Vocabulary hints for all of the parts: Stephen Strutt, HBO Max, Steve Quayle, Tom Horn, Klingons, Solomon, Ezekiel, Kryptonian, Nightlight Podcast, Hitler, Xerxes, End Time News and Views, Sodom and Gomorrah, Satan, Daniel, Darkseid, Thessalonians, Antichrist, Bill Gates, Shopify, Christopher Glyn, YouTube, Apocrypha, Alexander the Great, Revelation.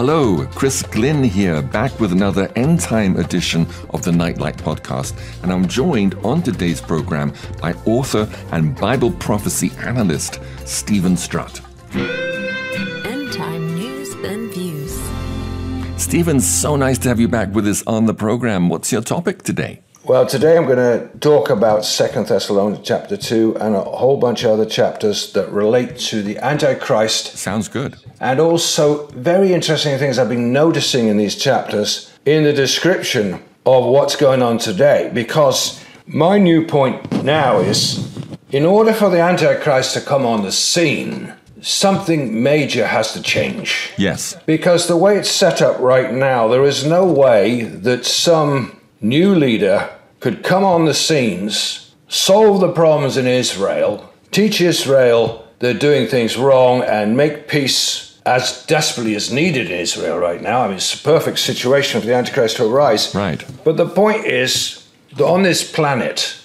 Hello, Chris Glyn here, back with another End Time edition of the Nightlight Podcast, and I'm joined on today's program by author and Bible prophecy analyst Stephen Strutt. End Time News and Views. Stephen, so nice to have you back with us on the program. What's your topic today? Well, today I'm going to talk about 2 Thessalonians chapter 2 and a whole bunch of other chapters that relate to the Antichrist. Sounds good. And also very interesting things I've been noticing in these chapters in the description of what's going on today. Because my new point now is, in order for the Antichrist to come on the scene, something major has to change. Yes. Because the way it's set up right now, there is no way that some new leader could come on the scenes, solve the problems in Israel, teach Israel they're doing things wrong, and make peace as desperately as needed in Israel right now. I mean, it's a perfect situation for the Antichrist to arise. Right. But the point is that on this planet,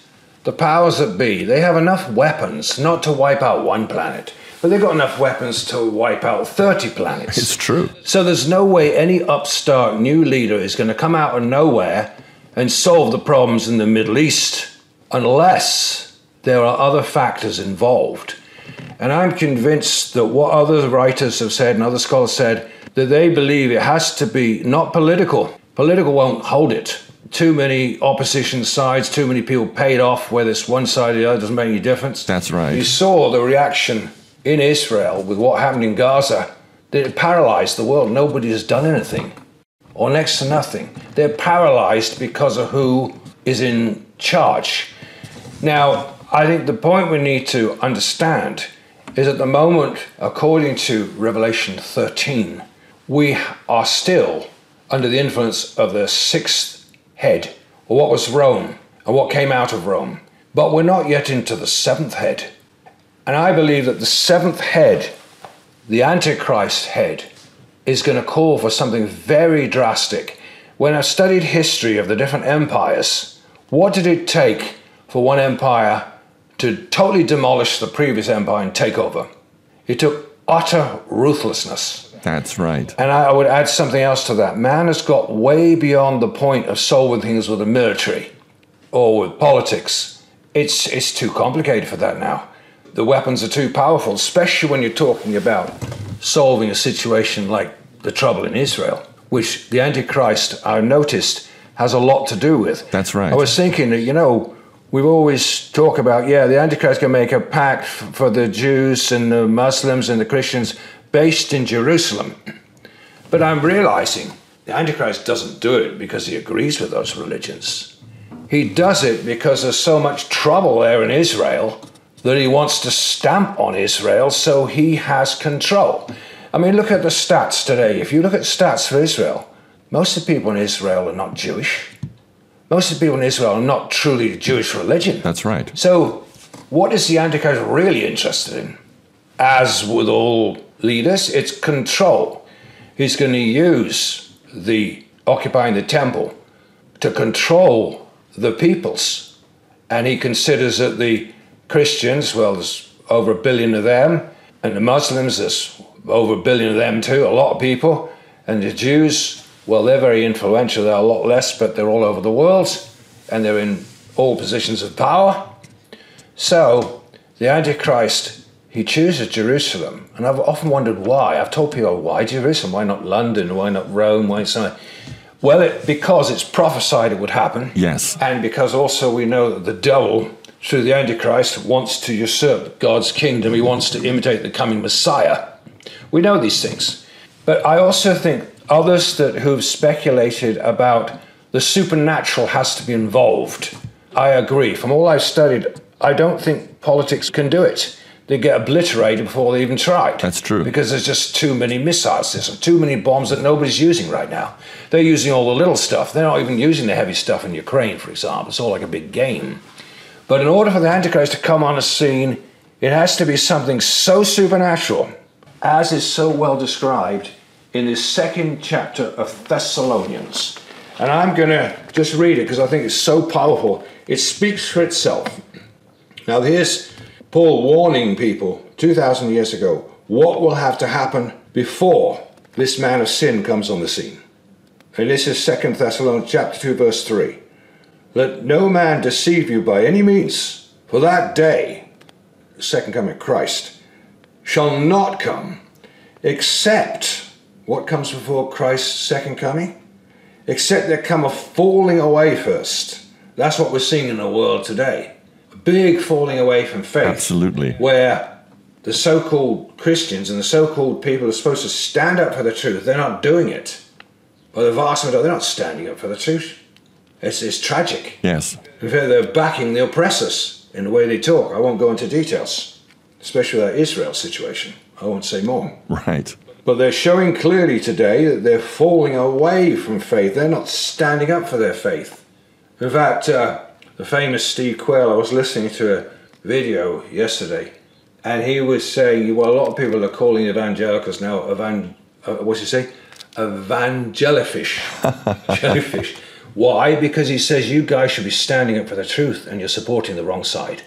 the powers that be, they have enough weapons not to wipe out one planet, but they've got enough weapons to wipe out 30 planets. It's true. So there's no way any upstart new leader is going to come out of nowhere and solve the problems in the Middle East, unless there are other factors involved. And I'm convinced that what other writers have said and other scholars said, that they believe it has to be not political. Political won't hold it. Too many opposition sides, too many people paid off, whether it's one side or the other, doesn't make any difference. That's right. You saw the reaction in Israel with what happened in Gaza, that it paralyzed the world. Nobody has done anything, or next to nothing. They're paralyzed because of who is in charge. Now, I think the point we need to understand is at the moment, according to Revelation 13, we are still under the influence of the sixth head, or what was Rome, and what came out of Rome. But we're not yet into the seventh head. And I believe that the seventh head, the Antichrist head, is going to call for something very drastic. When I studied history of the different empires, what did it take for one empire to totally demolish the previous empire and take over? It took utter ruthlessness. That's right. And I would add something else to that. Man has got way beyond the point of solving things with the military or with politics. It's too complicated for that now. The weapons are too powerful, especially when you're talking about solving a situation like the trouble in Israel, which the Antichrist, I noticed, has a lot to do with. That's right. I was thinking that, you know, we've always talk about, yeah, the Antichrist can make a pact for the Jews and the Muslims and the Christians based in Jerusalem. But I'm realizing the Antichrist doesn't do it because he agrees with those religions. He does it because there's so much trouble there in Israel that he wants to stamp on Israel, so he has control. I mean, look at the stats today. If you look at stats for Israel, most of the people in Israel are not Jewish. Most of the people in Israel are not truly Jewish religion. That's right. So what is the Antichrist really interested in? As with all leaders, it's control. He's going to use the occupying the temple to control the peoples. And he considers that the Christians, well, there's over 1 billion of them, and the Muslims, there's over 1 billion of them too, a lot of people, and the Jews, well, they're very influential, they're a lot less, but they're all over the world, and they're in all positions of power. So the Antichrist, he chooses Jerusalem, and I've often wondered why. I've told people, why Jerusalem? Why not London? Why not Rome? Why something? Well, because it's prophesied it would happen. Yes. And because also we know that the devil, through the Antichrist, wants to usurp God's kingdom. He wants to imitate the coming Messiah. We know these things. But I also think others that who've speculated about the supernatural has to be involved. I agree. From all I've studied, I don't think politics can do it. They get obliterated before they even tried. That's true. Because there's just too many missiles, there's too many bombs that nobody's using right now. They're using all the little stuff. They're not even using the heavy stuff in Ukraine, for example. It's all like a big game. But in order for the Antichrist to come on a scene, it has to be something so supernatural, as is so well described in this second chapter of Thessalonians. And I'm going to just read it because I think it's so powerful. It speaks for itself. Now here's Paul warning people 2,000 years ago what will have to happen before this man of sin comes on the scene. And this is 2 Thessalonians chapter 2, verse 3. Let no man deceive you by any means, for that day, the second coming of Christ, shall not come, except what comes before Christ's second coming? Except there come a falling away first. That's what we're seeing in the world today. A big falling away from faith. Absolutely. Where the so-called Christians and the so-called people are supposed to stand up for the truth. They're not doing it. But the vast majority, they're not standing up for the truth. It's tragic. Yes. In fact, they're backing the oppressors in the way they talk. I won't go into details, especially that Israel situation. I won't say more. Right. But they're showing clearly today that they're falling away from faith. They're not standing up for their faith. In fact, the famous Steve Quayle, I was listening to a video yesterday, and he was saying, well, a lot of people are calling evangelicals now, evangelifish. Jellyfish. Why? Because he says, you guys should be standing up for the truth, and you're supporting the wrong side.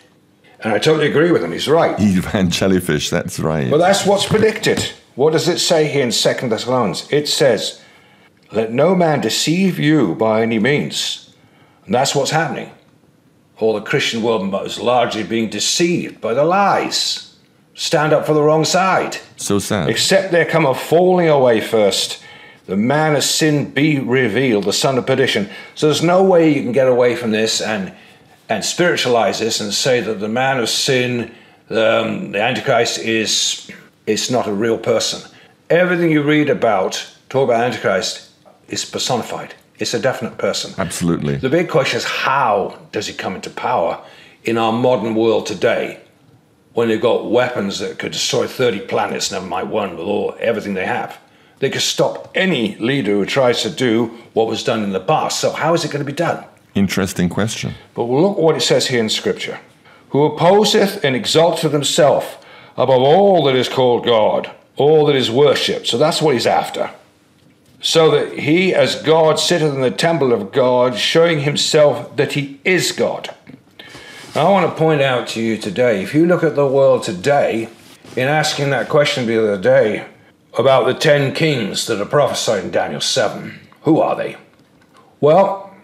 And I totally agree with him. He's right. Evangelifish, that's right. But that's what's predicted. What does it say here in 2 Thessalonians? It says, let no man deceive you by any means. And that's what's happening. All the Christian world is largely being deceived by the lies. Stand up for the wrong side. So sad. Except there come a falling away first. The man of sin be revealed, the son of perdition. So there's no way you can get away from this and spiritualize this and say that the man of sin, the Antichrist is... It's not a real person. Everything you read about, talk about Antichrist, is personified. It's a definite person. Absolutely. The big question is, how does he come into power in our modern world today when they've got weapons that could destroy 30 planets, never mind one, with all everything they have? They could stop any leader who tries to do what was done in the past. So how is it going to be done? Interesting question. But look what it says here in Scripture. Who opposeth and exalteth himself above all that is called God, all that is worshipped. So that's what he's after. So that he, as God, sitteth in the temple of God, showing himself that he is God. Now, I want to point out to you today, if you look at the world today, in asking that question the other day about the 10 kings that are prophesied in Daniel 7, who are they? Well,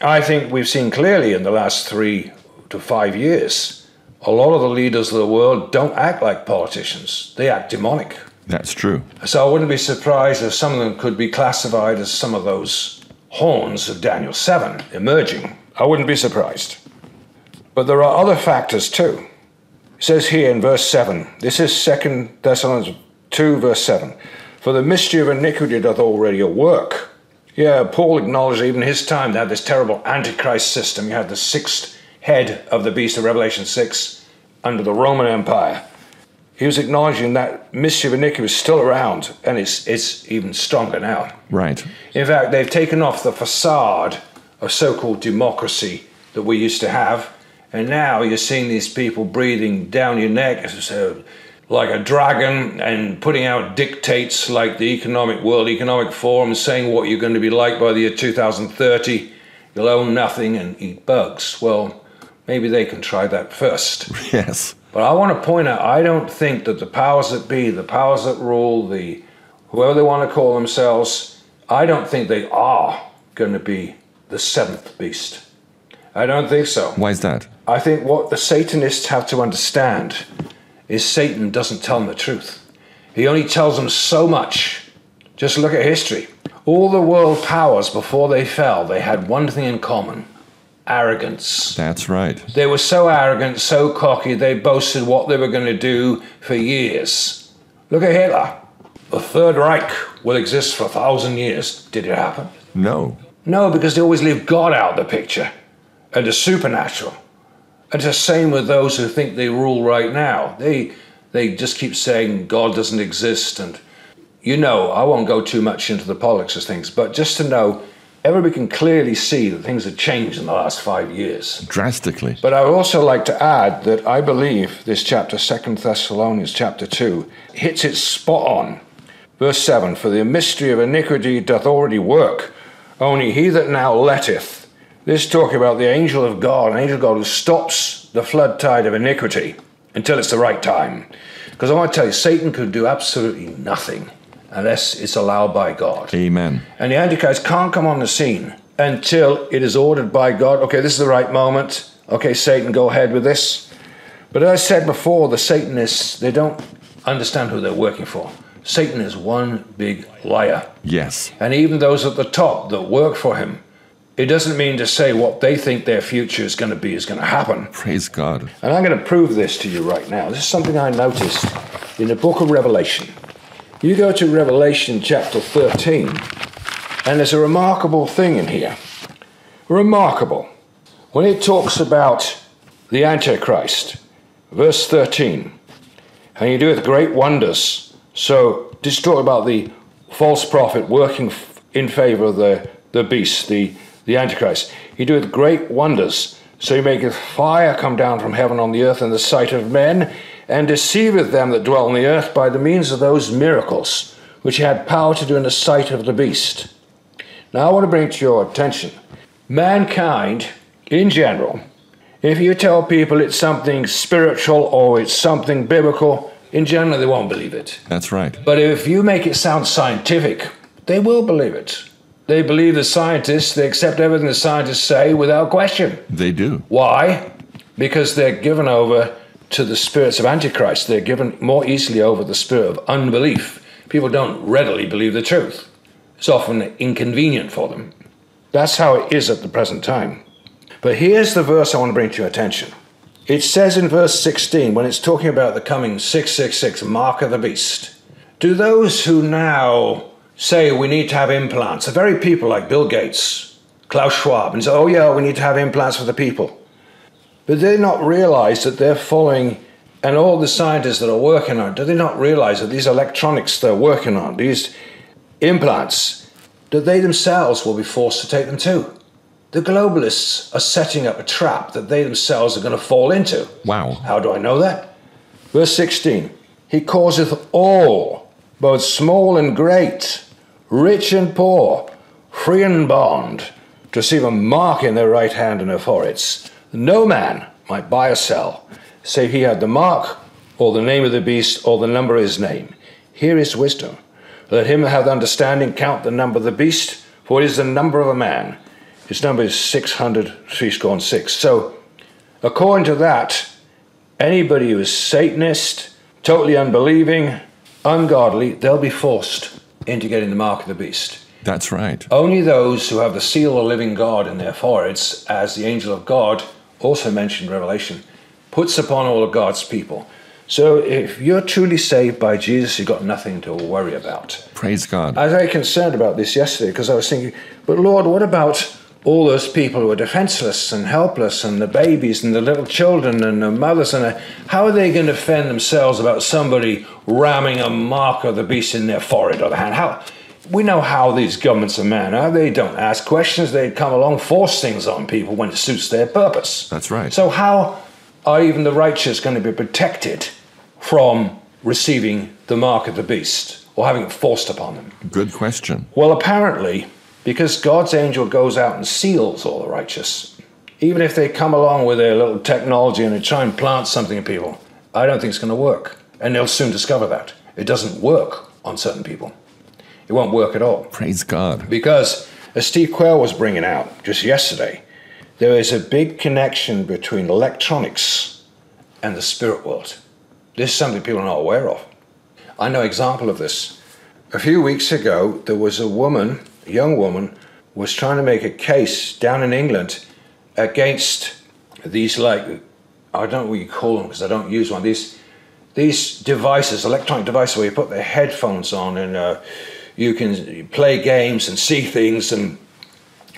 I think we've seen clearly in the last 3 to 5 years, a lot of the leaders of the world don't act like politicians. They act demonic. That's true. So I wouldn't be surprised if some of them could be classified as some of those horns of Daniel 7 emerging. I wouldn't be surprised. But there are other factors too. It says here in verse 7, this is 2 Thessalonians 2, verse 7, for the mystery of iniquity doth already at work. Yeah, Paul acknowledged even his time they had this terrible Antichrist system. You had the sixth head of the beast of Revelation 6 under the Roman Empire. He was acknowledging that mystery of iniquity was still around, and it's even stronger now. Right. In fact, they've taken off the facade of so-called democracy that we used to have, and now you're seeing these people breathing down your neck like a dragon and putting out dictates like the World Economic Forum, saying what you're going to be like by the year 2030. You'll own nothing and eat bugs. Well, maybe they can try that first. Yes. But I want to point out, I don't think that the powers that be, the powers that rule, the whoever they want to call themselves, I don't think they are going to be the seventh beast. I don't think so. Why is that? I think what the Satanists have to understand is Satan doesn't tell them the truth. He only tells them so much. Just look at history. All the world powers before they fell, they had one thing in common. Arrogance. That's right. They were so arrogant, so cocky, they boasted what they were going to do for years. Look at Hitler. The Third Reich will exist for 1,000 years. Did it happen? No. No, because they always leave God out of the picture and the supernatural. And it's the same with those who think they rule right now. They just keep saying God doesn't exist. And, you know, I won't go too much into the politics of things, but just to know, everybody can clearly see that things have changed in the last 5 years. Drastically. But I would also like to add that I believe this chapter, 2 Thessalonians chapter 2, hits it spot on. Verse 7, for the mystery of iniquity doth already work, only he that now letteth. This talking about the angel of God, an angel of God who stops the flood tide of iniquity until it's the right time. Because I want to tell you, Satan could do absolutely nothing unless it's allowed by God. Amen. And the Antichrist can't come on the scene until it is ordered by God. Okay, this is the right moment. Okay, Satan, go ahead with this. But as I said before, the Satanists, they don't understand who they're working for. Satan is one big liar. Yes. And even those at the top that work for him, it doesn't mean to say what they think their future is going to be is going to happen. Praise God. And I'm going to prove this to you right now. This is something I noticed in the book of Revelation. You go to Revelation chapter 13, and there's a remarkable thing in here. Remarkable. When it talks about the Antichrist, verse 13, and he doeth great wonders. So just talk about the false prophet working in favor of the beast, the Antichrist. He doeth great wonders. So he maketh fire come down from heaven on the earth in the sight of men, and deceiveth them that dwell on the earth by the means of those miracles which he had power to do in the sight of the beast. Now I want to bring to your attention, mankind in general, if you tell people it's something spiritual or it's something biblical, in general they won't believe it. That's right. But if you make it sound scientific, they will believe it. They believe the scientists, they accept everything the scientists say without question. They do. Why? Because they're given over to the spirits of Antichrist. They're given more easily over the spirit of unbelief. People don't readily believe the truth. It's often inconvenient for them. That's how it is at the present time. But here's the verse I want to bring to your attention. It says in verse 16, when it's talking about the coming 666, mark of the beast, do those who now say we need to have implants, the very people like Bill Gates, Klaus Schwab, and say, oh yeah, we need to have implants for the people. But do they not realize that they're following, and all the scientists that are working on, do they not realize that these electronics they're working on, these implants, that they themselves will be forced to take them too? The globalists are setting up a trap that they themselves are going to fall into. Wow. How do I know that? Verse 16, he causeth all, both small and great, rich and poor, free and bond, to receive a mark in their right hand and their foreheads. No man might buy or sell, save he had the mark, or the name of the beast, or the number of his name. Here is wisdom. Let him that hath understanding count the number of the beast, for it is the number of a man. His number is 666. So, according to that, anybody who is Satanist, totally unbelieving, ungodly, they'll be forced into getting the mark of the beast. That's right. Only those who have the seal of the living God in their foreheads, as the angel of God, also mentioned in Revelation, puts upon all of God's people. So if you're truly saved by Jesus, you've got nothing to worry about. Praise God. I was very concerned about this yesterday because I was thinking, but Lord, what about all those people who are defenseless and helpless, and the babies and the little children and the mothers, and how are they going to defend themselves about somebody ramming a mark of the beast in their forehead or the hand? How? We know how these governments are, man. They don't ask questions. They come along, force things on people when it suits their purpose. That's right. So how are even the righteous going to be protected from receiving the mark of the beast or having it forced upon them? Good question. Well, apparently, because God's angel goes out and seals all the righteous, even if they come along with their little technology and they try and plant something in people, I don't think it's going to work. And they'll soon discover that. It doesn't work on certain people. It won't work at all. Praise God. Because, as Steve Quayle was bringing out just yesterday, there is a big connection between electronics and the spirit world. This is something people are not aware of. I know an example of this. A few weeks ago, there was a woman, a young woman, was trying to make a case down in England against these, like, I don't know what you call them because I don't use one, these devices, electronic devices where you put the headphones on and you can play games and see things, and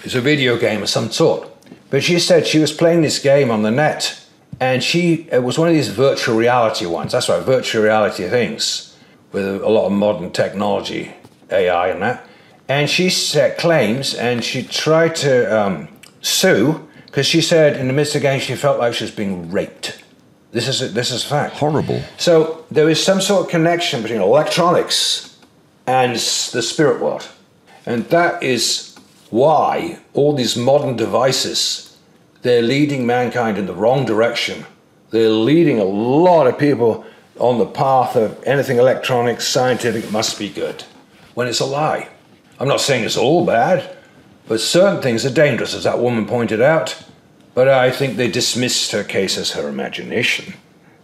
it's a video game of some sort. But she said she was playing this game on the net, and it was one of these virtual reality ones. That's right, virtual reality things with a lot of modern technology, AI and that. And she set claims, and she tried to sue because she said in the midst of the game she felt like she was being raped. This is a fact. Horrible. So there is some sort of connection between electronics and the spirit world, and that is why all these modern devices, they're leading mankind in the wrong direction. They're leading a lot of people on the path of anything electronic, scientific, must be good. when it's a lie. I'm not saying it's all bad, but certain things are dangerous, as that woman pointed out. But I think they dismissed her case as her imagination.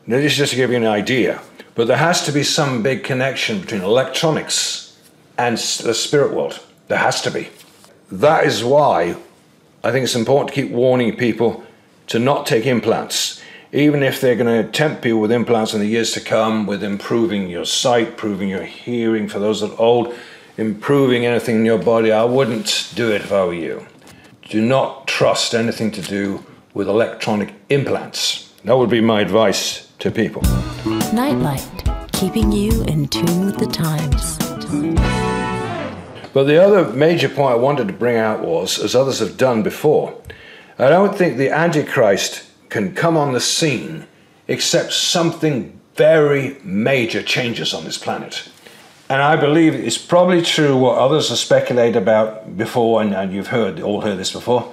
Now, this is just to give you an idea. But there has to be some big connection between electronics and the spirit world. There has to be. That is why I think it's important to keep warning people to not take implants. Even if they're going to tempt people with implants in the years to come, with improving your sight, improving your hearing for those that are old, improving anything in your body, I wouldn't do it if I were you. Do not trust anything to do with electronic implants. That would be my advice to people. Nightlight, keeping you in tune with the times. But the other major point I wanted to bring out was, as others have done before, I don't think the Antichrist can come on the scene except something very major changes on this planet. And I believe it's probably true what others have speculated about before, and you've all heard this before.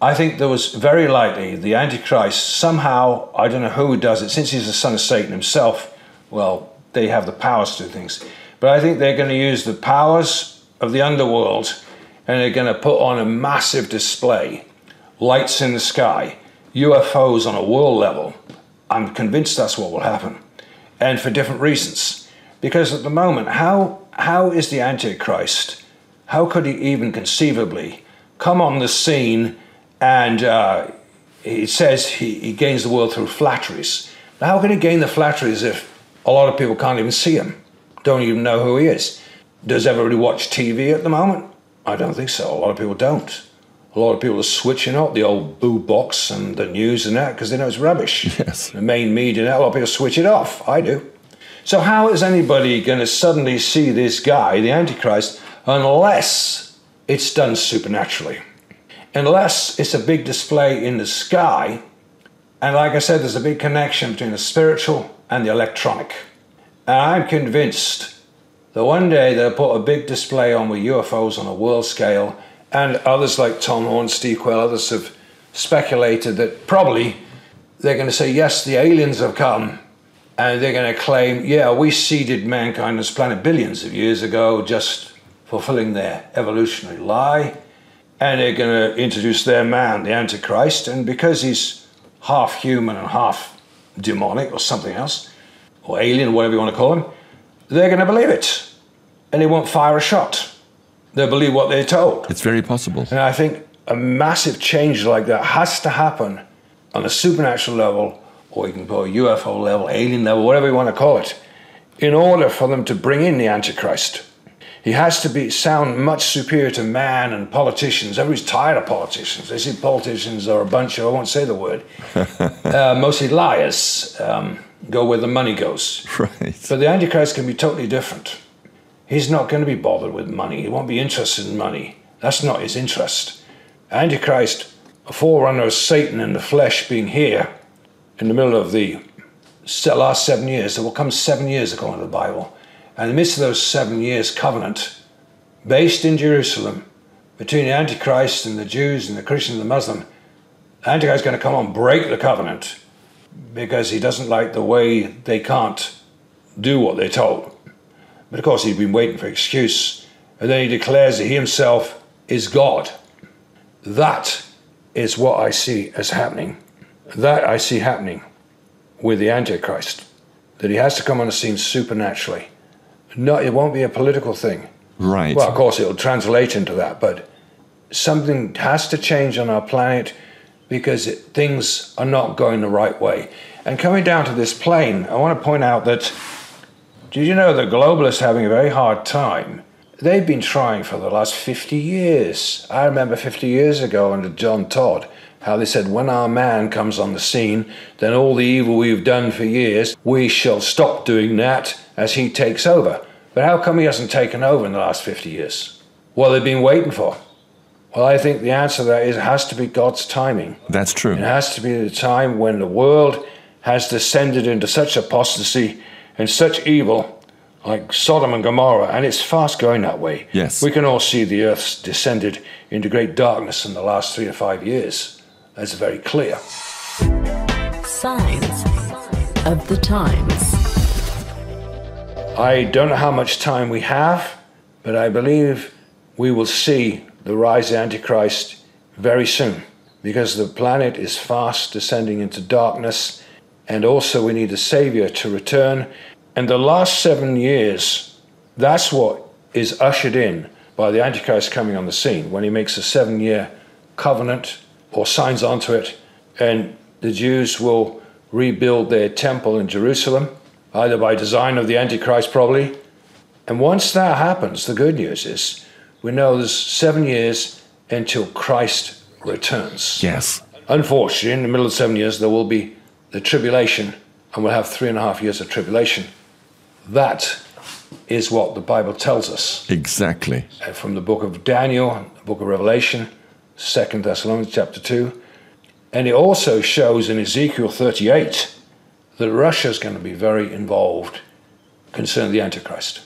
I think there was very likely the Antichrist somehow, I don't know who does it, since he's the son of Satan himself, well, they have the powers to do things. But I think they're going to use the powers of the underworld, and they're going to put on a massive display, lights in the sky, UFOs on a world level. I'm convinced that's what will happen, and for different reasons. Because at the moment, how is the Antichrist, how could he even conceivably come on the scene and it says he gains the world through flatteries. How can he gain the flatteries if a lot of people can't even see him, don't even know who he is? Does everybody watch TV at the moment? I don't think so. A lot of people don't. A lot of people are switching up the old boo box and the news and that because they know it's rubbish. Yes. The main media, and a lot of people switch it off. I do. So how is anybody going to suddenly see this guy, the Antichrist, unless it's done supernaturally? Unless it's a big display in the sky. And like I said, there's a big connection between the spiritual and the electronic. And I'm convinced that one day they'll put a big display on with UFOs on a world scale. And others like Tom Horn, Steve Quayle, others have speculated that probably they're going to say, yes, the aliens have come. And they're going to claim, yeah, we seeded mankind on this planet billions of years ago, just fulfilling their evolutionary lie. And they're going to introduce their man, the Antichrist. And because he's half human and half demonic or something else, or alien, whatever you want to call him, they're going to believe it. And they won't fire a shot. They'll believe what they're told. It's very possible. And I think a massive change like that has to happen on a supernatural level, or you can go UFO level, alien level, whatever you want to call it, in order for them to bring in the Antichrist. He has to sound much superior to man and politicians. Everybody's tired of politicians. They see politicians are a bunch of, I won't say the word, mostly liars, go where the money goes. Right. But the Antichrist can be totally different. He's not going to be bothered with money. He won't be interested in money. That's not his interest. Antichrist, a forerunner of Satan in the flesh, being here in the middle of the last 7 years. There will come 7 years according to the Bible. And in the midst of those 7 years covenant, based in Jerusalem, between the Antichrist and the Jews and the Christians and the Muslim, the Antichrist is going to come and break the covenant because he doesn't like the way they can't do what they're told. But of course, he'd been waiting for an excuse. And then he declares that he himself is God. That is what I see as happening. That I see happening with the Antichrist. That he has to come on the scene supernaturally. No, it won't be a political thing. Right. Well, of course, it'll translate into that. But something has to change on our planet because things are not going the right way. And coming down to this plane, I want to point out that, did you know the globalists are having a very hard time? They've been trying for the last 50 years. I remember 50 years ago under John Todd, how they said, when our man comes on the scene, then all the evil we've done for years, we shall stop doing that as he takes over. But how come he hasn't taken over in the last 50 years? What have they been waiting for? Well, I think the answer to that is it has to be God's timing. That's true. It has to be the time when the world has descended into such apostasy and such evil, like Sodom and Gomorrah, and it's fast going that way. Yes. We can all see the earth's descended into great darkness in the last 3 to 5 years. That's very clear. Signs of the times. I don't know how much time we have, but But I believe we will see the rise of Antichrist very soon, because the planet is fast descending into darkness, and also we need a Savior to return. And the last 7 years, that's what is ushered in by the Antichrist coming on the scene, when he makes a 7-year covenant or signs onto it, and the Jews will rebuild their temple in Jerusalem, either by design of the Antichrist probably. And once that happens, the good news is we know there's 7 years until Christ returns. Yes. Unfortunately, in the middle of 7 years, there will be the tribulation, and we'll have 3.5 years of tribulation. That is what the Bible tells us. Exactly. And from the book of Daniel, the book of Revelation, 2 Thessalonians chapter 2. And it also shows in Ezekiel 38 that Russia's going to be very involved concerning the Antichrist.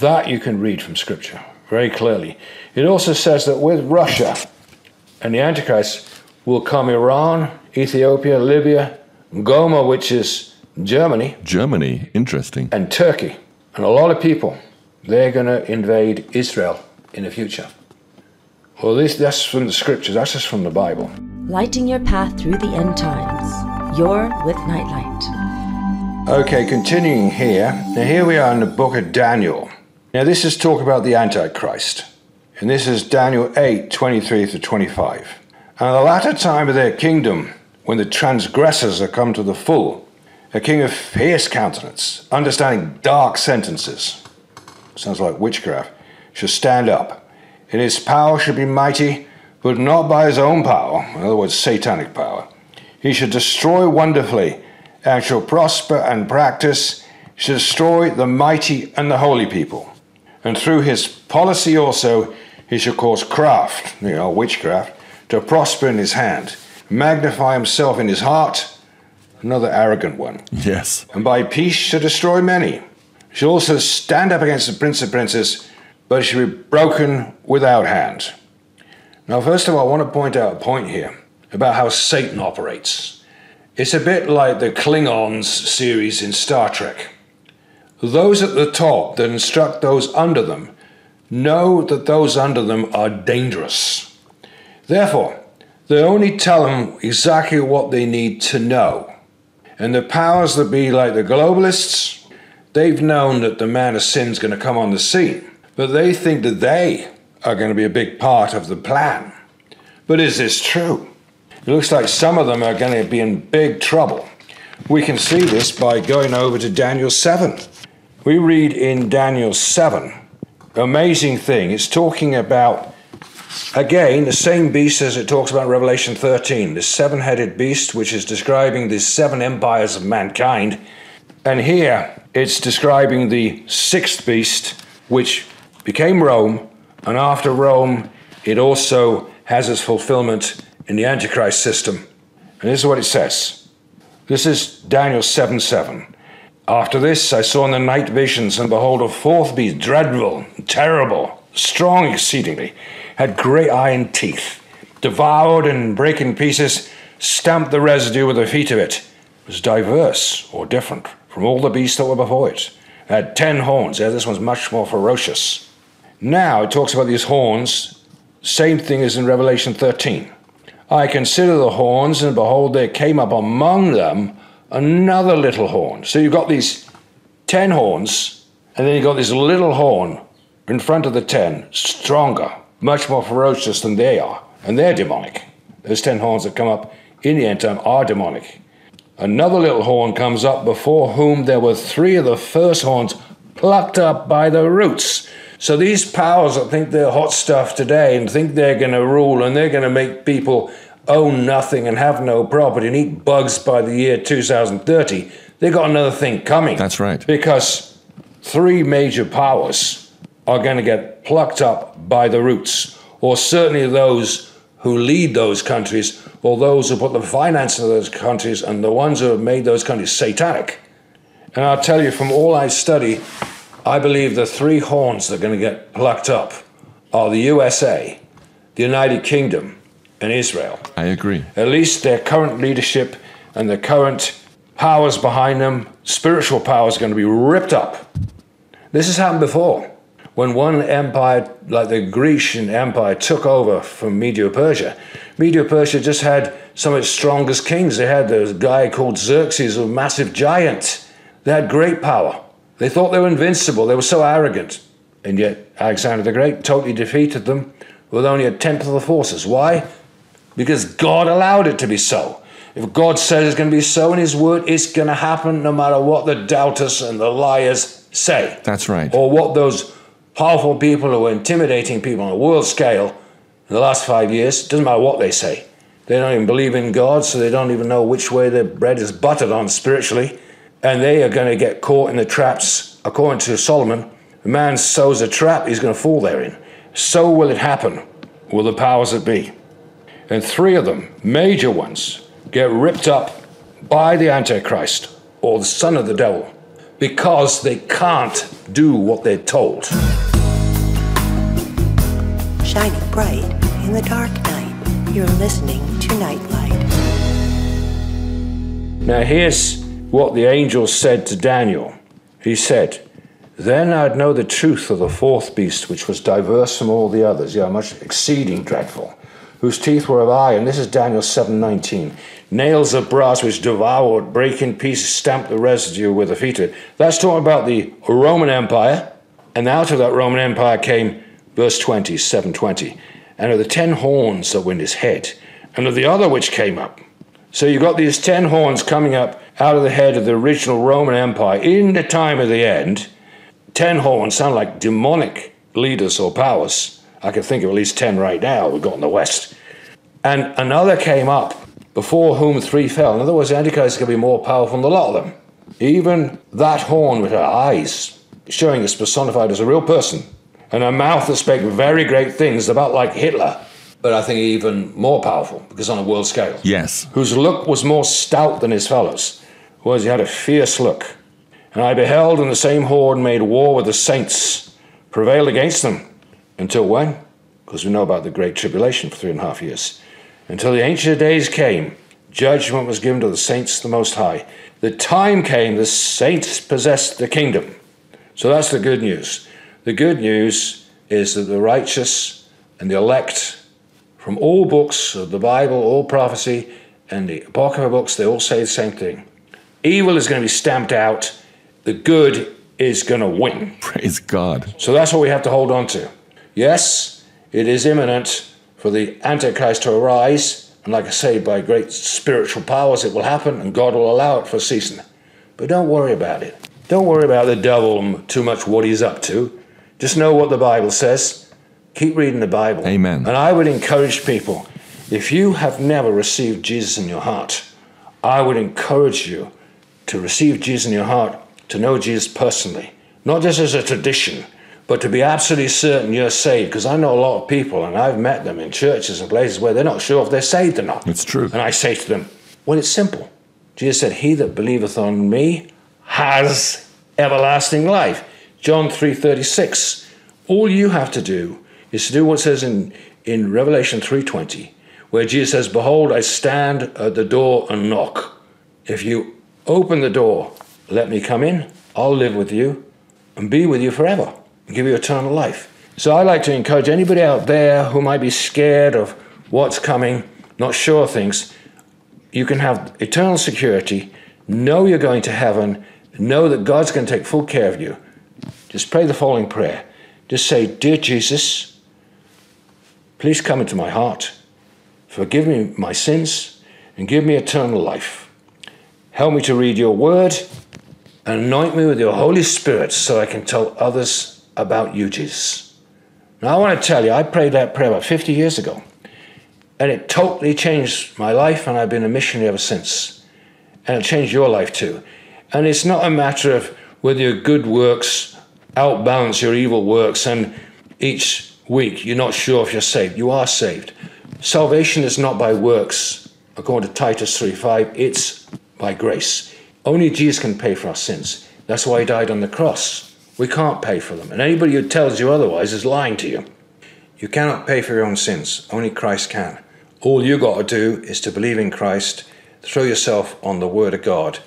That you can read from Scripture very clearly. It also says that with Russia and the Antichrist will come Iran, Ethiopia, Libya, Goma, which is Germany. Germany, interesting. And Turkey. And a lot of people, they're going to invade Israel in the future. Well, that's from the Scriptures. That's just from the Bible. Lighting your path through the end times. You're with Nightlight. Okay, continuing here. Now, here we are in the book of Daniel. Now, this is talk about the Antichrist. And this is Daniel 8, 23 to 25. And at the latter time of their kingdom, when the transgressors are come to the full, a king of fierce countenance, understanding dark sentences, sounds like witchcraft, should stand up. And his power should be mighty, but not by his own power, in other words, satanic power. He should destroy wonderfully, and shall prosper and practice, should destroy the mighty and the holy people. And through his policy also, he shall cause craft, you know, witchcraft, to prosper in his hand, magnify himself in his heart, another arrogant one. Yes. And by peace shall destroy many. Shall also stand up against the prince of princes, but shall be broken without hand. Now, first of all, I want to point out a point here about how Satan operates. It's a bit like the Klingons series in Star Trek. Those at the top that instruct those under them know that those under them are dangerous. Therefore, they only tell them exactly what they need to know. And the powers that be, like the globalists, they've known that the man of sin's going to come on the scene, but they think that they are going to be a big part of the plan. But is this true? It looks like some of them are going to be in big trouble. We can see this by going over to Daniel 7. We read in Daniel 7, amazing thing. It's talking about, again, the same beast as it talks about in Revelation 13, the seven-headed beast, which is describing the seven empires of mankind. And here it's describing the sixth beast, which became Rome. And after Rome, it also has its fulfillment in the Antichrist system. And this is what it says. This is Daniel 7:7. After this, I saw in the night visions, and behold, a fourth beast, dreadful, terrible, strong exceedingly, had great iron teeth, devoured and brake in pieces, stamped the residue with the feet of it. It was diverse or different from all the beasts that were before it. It had 10 horns. Yeah, this one's much more ferocious. Now it talks about these horns, same thing as in Revelation 13. I consider the horns, and behold, there came up among them another little horn. So you've got these 10 horns, and then you've got this little horn in front of the 10, stronger, much more ferocious than they are, and they're demonic. Those 10 horns that come up in the end time are demonic. Another little horn comes up, before whom there were 3 of the first horns plucked up by the roots. So these powers that think they're hot stuff today and think they're going to rule and they're going to make people own nothing and have no property and eat bugs by the year 2030, they got another thing coming. That's right. Because 3 major powers are going to get plucked up by the roots, or certainly those who lead those countries, or those who put the finance into those countries, and the ones who have made those countries satanic. And I'll tell you, from all I study, I believe the 3 horns that are going to get plucked up are the USA, the United Kingdom, and Israel. I agree. At least their current leadership and the current powers behind them, spiritual powers, are going to be ripped up. This has happened before. When one empire, like the Grecian Empire, took over from Medo Persia just had some of its strongest kings. They had this guy called Xerxes, a massive giant. They had great power. They thought they were invincible. They were so arrogant. And yet Alexander the Great totally defeated them with only a tenth of the forces. Why? Because God allowed it to be so. If God says it's going to be so in his word, it's going to happen no matter what the doubters and the liars say. That's right. Or what those powerful people who are intimidating people on a world scale in the last 5 years, doesn't matter what they say. They don't even believe in God, so they don't even know which way their bread is buttered on spiritually. And they are going to get caught in the traps. According to Solomon, a man sows a trap, he's going to fall therein. So will it happen, will the powers that be. And three of them, major ones, get ripped up by the Antichrist, or the son of the devil, because they can't do what they're told. Shining bright in the dark night, you're listening to Nightlight. Now here's what the angel said to Daniel. He said, "Then I'd know the truth of the fourth beast, which was diverse from all the others, yea, much exceeding dreadful, whose teeth were of iron," this is Daniel 7:19, "nails of brass which devoured, break in pieces, stamped the residue with the feet of it." That's talking about the Roman Empire, and out of that Roman Empire came, verse 20, 7:20, "and of the 10 horns that were in his head, and of the other which came up." So you've got these 10 horns coming up out of the head of the original Roman Empire in the time of the end. 10 horns sound like demonic leaders or powers. I can think of at least 10 right now we've got in the West. "And another came up, before whom 3 fell." In other words, the Antichrist is going to be more powerful than a lot of them. Even that horn with her eyes, showing it's personified as a real person, and a mouth that spake very great things, about like Hitler, but I think even more powerful, because on a world scale. Yes. "Whose look was more stout than his fellows." Whereas he had a fierce look. "And I beheld, and the same horn made war with the saints, prevailed against them." Until when? Because we know about the Great Tribulation for 3.5 years. "Until the ancient days came, judgment was given to the saints of the Most High. The time came, the saints possessed the kingdom." So that's the good news. The good news is that the righteous and the elect, from all books of the Bible, all prophecy, and the Apocrypha books, they all say the same thing. Evil is going to be stamped out. The good is going to win. Praise God. So that's what we have to hold on to. Yes, it is imminent for the Antichrist to arise, and like I say, by great spiritual powers it will happen, and God will allow it for a season. But don't worry about it. Don't worry about the devil and too much what he's up to. Just know what the Bible says. Keep reading the Bible. Amen. And I would encourage people, if you have never received Jesus in your heart, I would encourage you to receive Jesus in your heart, to know Jesus personally, not just as a tradition, but to be absolutely certain you're saved, because I know a lot of people, and I've met them in churches and places where they're not sure if they're saved or not. It's true. And I say to them, well, it's simple. Jesus said, "He that believeth on me has everlasting life." John 3:36. All you have to do is to do what it says in Revelation 3:20, where Jesus says, "Behold, I stand at the door and knock. If you open the door, let me come in, I'll live with you and be with you forever. Give you eternal life." So I like to encourage anybody out there who might be scared of what's coming, not sure of things, you can have eternal security, know you're going to heaven, know that God's going to take full care of you. Just pray the following prayer. Just say, "Dear Jesus, please come into my heart, forgive me my sins, and give me eternal life. Help me to read your word, and anoint me with your Holy Spirit so I can tell others about you, Jesus." Now I want to tell you, I prayed that prayer about 50 years ago, and it totally changed my life, and I've been a missionary ever since. And it changed your life too. And it's not a matter of whether your good works outbalance your evil works, and each week you're not sure if you're saved. You are saved. Salvation is not by works. According to Titus 3:5, it's by grace. Only Jesus can pay for our sins. That's why he died on the cross. We can't pay for them. And anybody who tells you otherwise is lying to you. You cannot pay for your own sins. Only Christ can. All you got to do is to believe in Christ, throw yourself on the Word of God.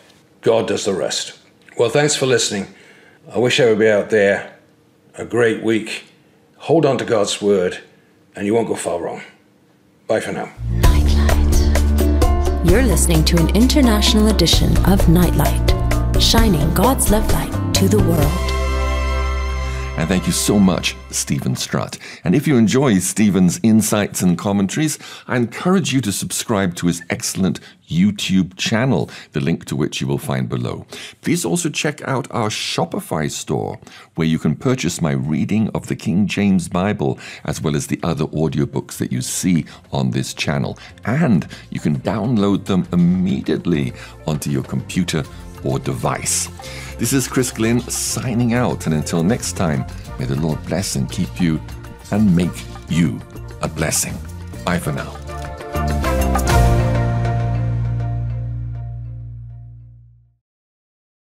God does the rest. Well, thanks for listening. I wish everybody out there a great week. Hold on to God's word, and you won't go far wrong. Bye for now. Nightlight. You're listening to an international edition of Nightlight, shining God's love light to the world. And thank you so much, Stephen Strutt. And if you enjoy Stephen's insights and commentaries, I encourage you to subscribe to his excellent YouTube channel, the link to which you will find below. Please also check out our Shopify store, where you can purchase my reading of the King James Bible, as well as the other audiobooks that you see on this channel. And you can download them immediately onto your computer or device. This is Chris Glyn signing out, and until next time, may the Lord bless and keep you and make you a blessing. Bye for now.